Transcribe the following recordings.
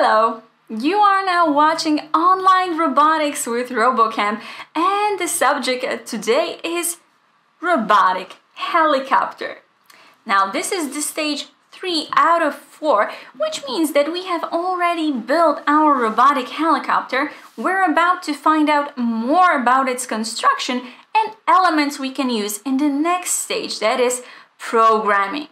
Hello! You are now watching Online Robotics with RoboCamp, and the subject today is robotic helicopter. Now this is the stage 3 out of 4, which means that we have already built our robotic helicopter. We're about to find out more about its construction and elements we can use in the next stage, that is programming.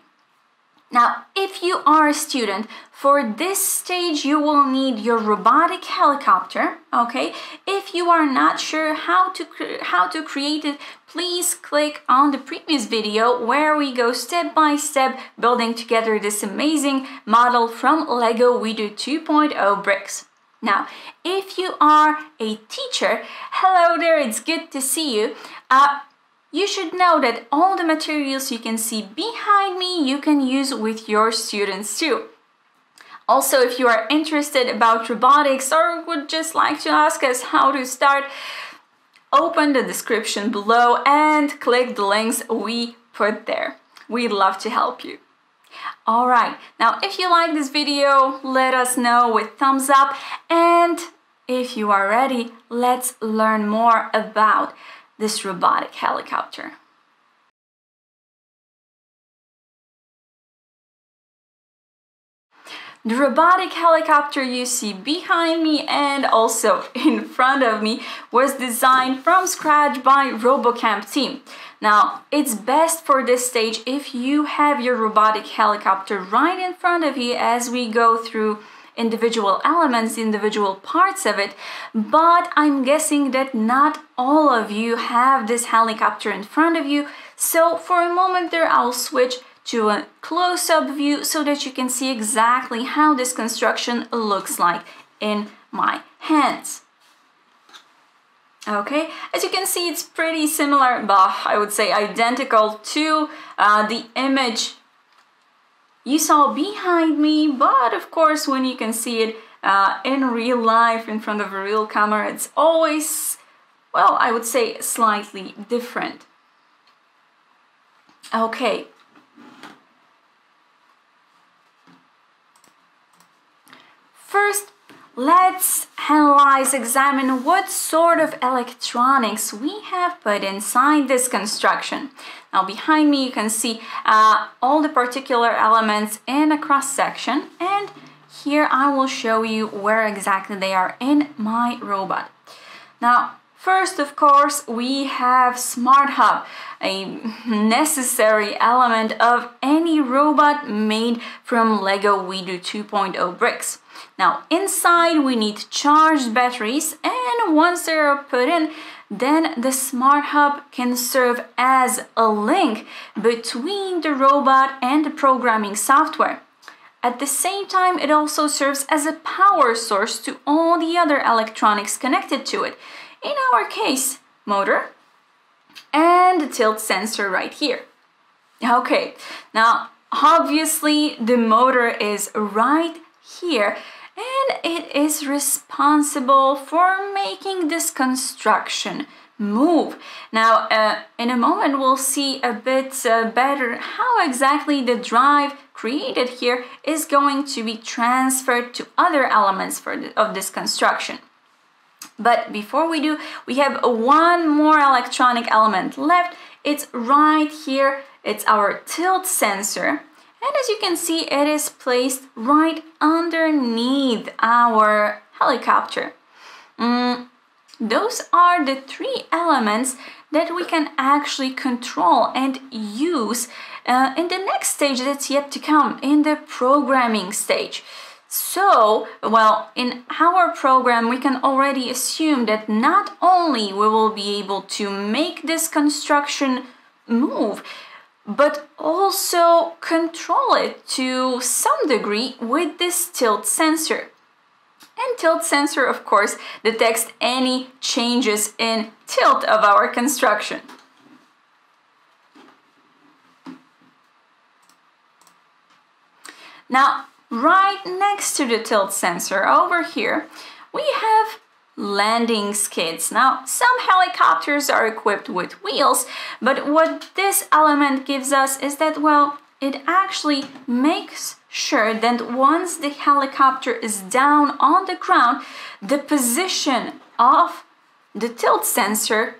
Now, if you are a student, for this stage you will need your robotic helicopter, okay? If you are not sure how to create it, please click on the previous video where we go step by step building together this amazing model from LEGO WeDo 2.0 bricks. Now, if you are a teacher, hello there, it's good to see you. You should know that all the materials you can see behind me you can use with your students too. Also, if you are interested about robotics or would just like to ask us how to start, open the description below and click the links we put there. We'd love to help you. Alright, now if you like this video, let us know with thumbs up, and if you are ready, let's learn more about this robotic helicopter. The robotic helicopter you see behind me and also in front of me was designed from scratch by RoboCamp team. Now, it's best for this stage if you have your robotic helicopter right in front of you as we go through individual elements, individual parts of it, but I'm guessing that not all of you have this helicopter in front of you, so for a moment there I'll switch to a close-up view so that you can see exactly how this construction looks like in my hands. Okay, as you can see, it's pretty similar, but I would say identical to the image you saw behind me, but of course when you can see it in real life, in front of a real camera, it's always, well, I would say slightly different. Okay. First, let's analyze, examine what sort of electronics we have put inside this construction. Now behind me you can see all the particular elements in a cross section, and here I will show you where exactly they are in my robot. Now first, of course, we have Smart Hub, a necessary element of any robot made from LEGO WeDo 2.0 bricks. Now inside we need charged batteries, and once they are put in, then the Smart Hub can serve as a link between the robot and the programming software. At the same time, it also serves as a power source to all the other electronics connected to it. In our case, motor and the tilt sensor right here. Okay, now obviously the motor is right here, and it is responsible for making this construction move. Now, in a moment we'll see a bit better how exactly the drive created here is going to be transferred to other elements of this construction. But before we do, we have one more electronic element left. It's right here, it's our tilt sensor. And as you can see, it is placed right underneath our helicopter. Those are the three elements that we can actually control and use in the next stage that's yet to come, in the programming stage. So, well, in our program we can already assume that not only we will be able to make this construction move, but also control it to some degree with this tilt sensor. And tilt sensor, of course, detects any changes in tilt of our construction. Now, right next to the tilt sensor over here, we have landing skids. Now, some helicopters are equipped with wheels, but what this element gives us is that, well, it actually makes sure that once the helicopter is down on the ground, the position of the tilt sensor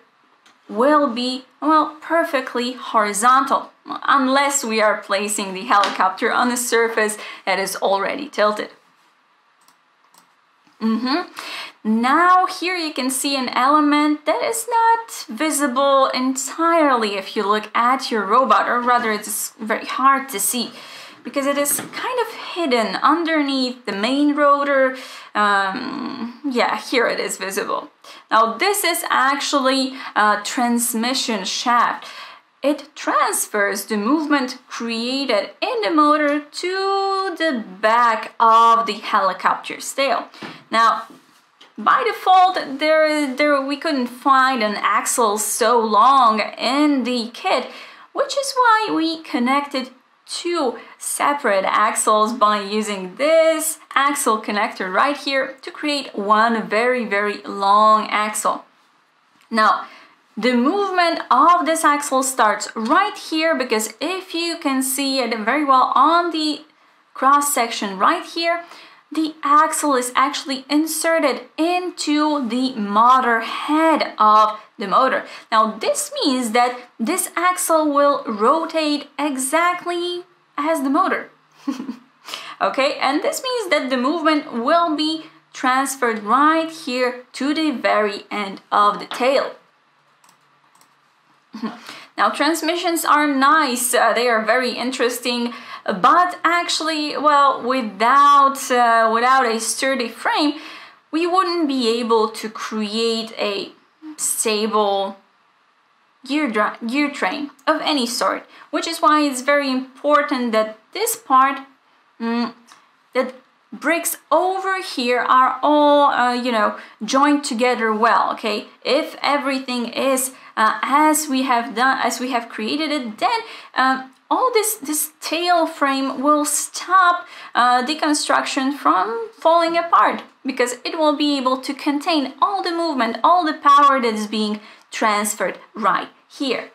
will be, well, perfectly horizontal, unless we are placing the helicopter on a surface that is already tilted. Now here you can see an element that is not visible entirely if you look at your robot, or rather it's very hard to see because it is kind of hidden underneath the main rotor. Yeah, here it is visible. Now this is actually a transmission shaft. It transfers the movement created in the motor to the back of the helicopter's tail. Now, by default, we couldn't find an axle so long in the kit, which is why we connected two separate axles by using this axle connector right here to create one very, very long axle. Now, the movement of this axle starts right here, because if you can see it very well on the cross section right here, the axle is actually inserted into the motor head of the motor. Now this means that this axle will rotate exactly as the motor. Okay, and this means that the movement will be transferred right here to the very end of the tail. Now, transmissions are nice, they are very interesting, but actually, well, without a sturdy frame, we wouldn't be able to create a stable gear train of any sort, which is why it's very important that this part, that bricks over here are all, you know, joined together well, okay? If everything is as we have created it, then all this tail frame will stop the construction from falling apart, because it will be able to contain all the movement, all the power that is being transferred right here.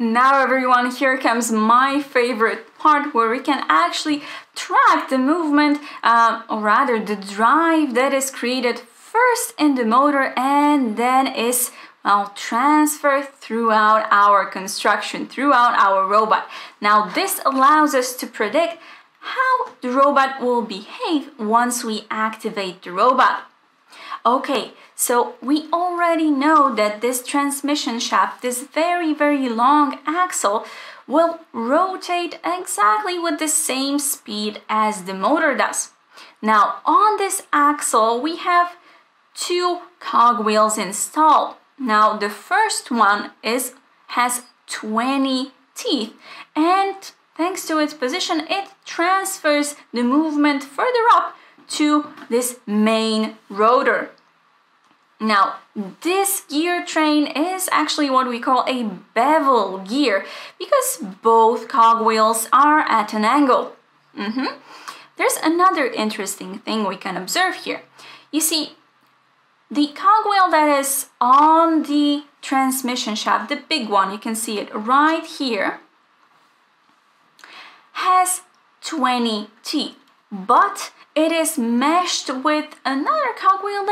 Now everyone, here comes my favorite part, where we can actually track the movement, or rather the drive that is created first in the motor and then is, well, transferred throughout our construction, throughout our robot. Now this allows us to predict how the robot will behave once we activate the robot. Okay, so we already know that this transmission shaft, this very, very long axle, will rotate exactly with the same speed as the motor does. Now, on this axle, we have two cogwheels installed. Now, the first one has 20 teeth, and thanks to its position, it transfers the movement further up to this main rotor. Now, this gear train is actually what we call a bevel gear, because both cogwheels are at an angle. There's another interesting thing we can observe here. You see, the cogwheel that is on the transmission shaft, the big one, you can see it right here, has 20 teeth, but it is meshed with another cogwheel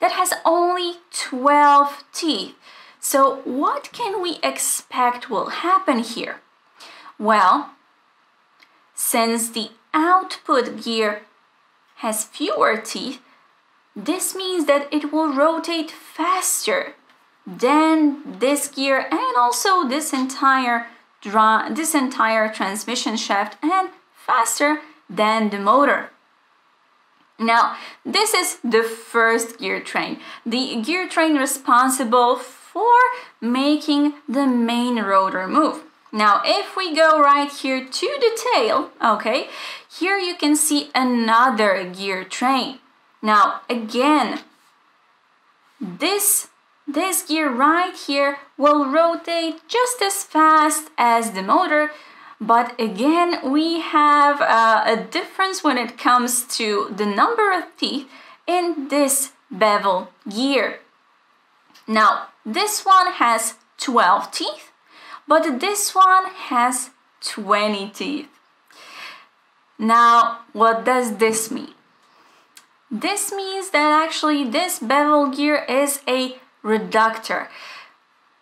that has only 12 teeth. So what can we expect will happen here? Well, since the output gear has fewer teeth, this means that it will rotate faster than this gear, and also this entire transmission shaft, and faster than the motor. Now, this is the first gear train, the gear train responsible for making the main rotor move. Now, if we go right here to the tail, okay, here you can see another gear train. Now, again, this gear right here will rotate just as fast as the motor, but again, we have a difference when it comes to the number of teeth in this bevel gear. Now, this one has 12 teeth, but this one has 20 teeth. Now, what does this mean? This means that actually this bevel gear is a reductor.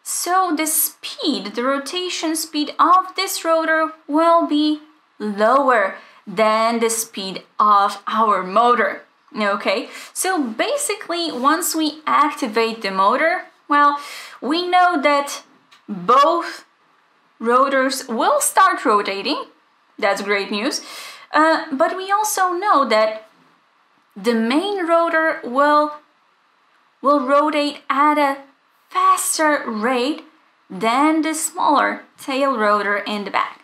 So the speed, the rotation speed of this rotor will be lower than the speed of our motor. Okay, so basically once we activate the motor, well, we know that both rotors will start rotating. That's great news. But we also know that the main rotor will rotate at a faster rate than the smaller tail rotor in the back.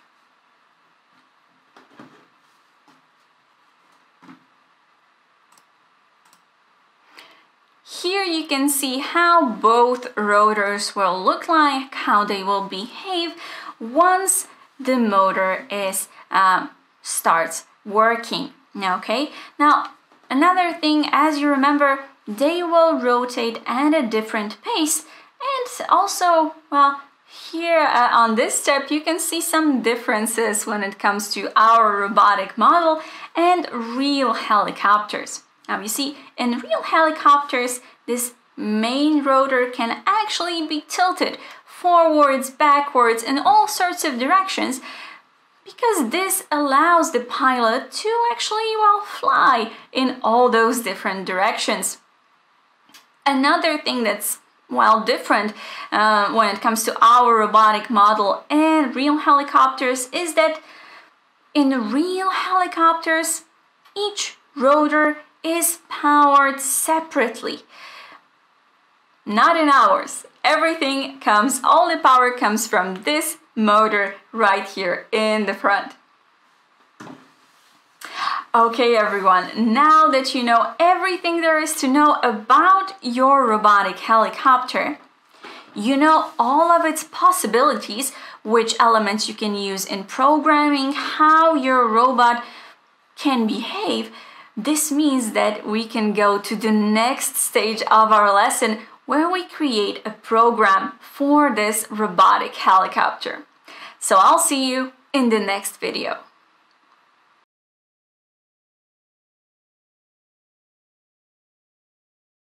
Here you can see how both rotors will look like, how they will behave once the motor is starts working. Okay, now another thing, as you remember, they will rotate at a different pace, and also, well, here on this step you can see some differences when it comes to our robotic model and real helicopters. Now you see, in real helicopters, this main rotor can actually be tilted forwards, backwards, in all sorts of directions, because this allows the pilot to actually, well, fly in all those different directions. Another thing that's, well, different when it comes to our robotic model and real helicopters is that in real helicopters, each rotor is powered separately. Not in ours. Everything comes, all the power comes from this motor right here in the front. Okay, everyone, now that you know everything there is to know about your robotic helicopter, you know all of its possibilities, which elements you can use in programming, how your robot can behave. This means that we can go to the next stage of our lesson, where we create a program for this robotic helicopter. So I'll see you in the next video.